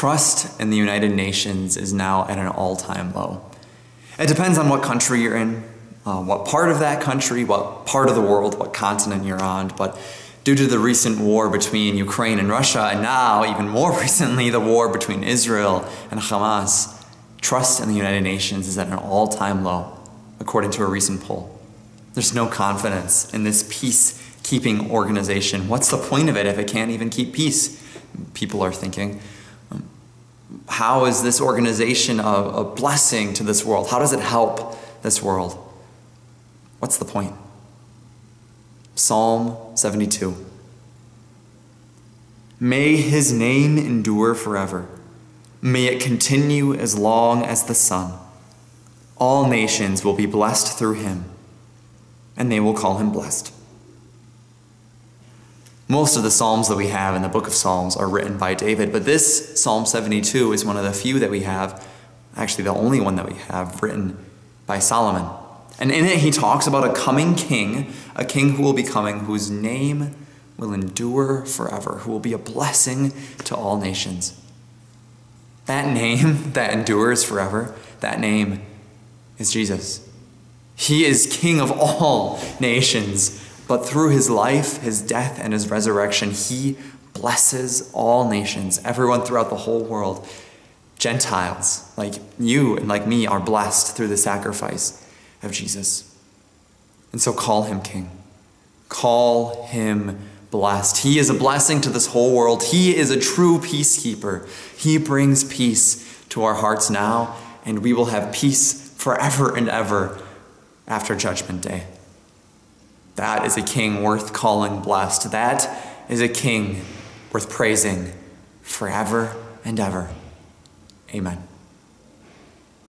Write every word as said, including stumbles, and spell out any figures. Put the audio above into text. Trust in the United Nations is now at an all-time low. It depends on what country you're in, uh, what part of that country, what part of the world, what continent you're on, but due to the recent war between Ukraine and Russia, and now, even more recently, the war between Israel and Hamas, trust in the United Nations is at an all-time low, according to a recent poll. There's no confidence in this peace-keeping organization. What's the point of it if it can't even keep peace? People are thinking. How is this organization a, a blessing to this world? How does it help this world? What's the point? Psalm seventy-two. May his name endure forever. May it continue as long as the sun. All nations will be blessed through him, and they will call him blessed. Most of the Psalms that we have in the book of Psalms are written by David, but this Psalm seventy-two is one of the few that we have, actually the only one that we have, written by Solomon. And in it, he talks about a coming king, a king who will be coming, whose name will endure forever, who will be a blessing to all nations. That name that endures forever, that name is Jesus. He is King of all nations, but through his life, his death, and his resurrection, he blesses all nations, everyone throughout the whole world. Gentiles, like you and like me, are blessed through the sacrifice of Jesus. And so call him King. Call him blessed. He is a blessing to this whole world. He is a true peacekeeper. He brings peace to our hearts now, and we will have peace forever and ever after Judgment Day. That is a king worth calling blessed. That is a king worth praising forever and ever. Amen.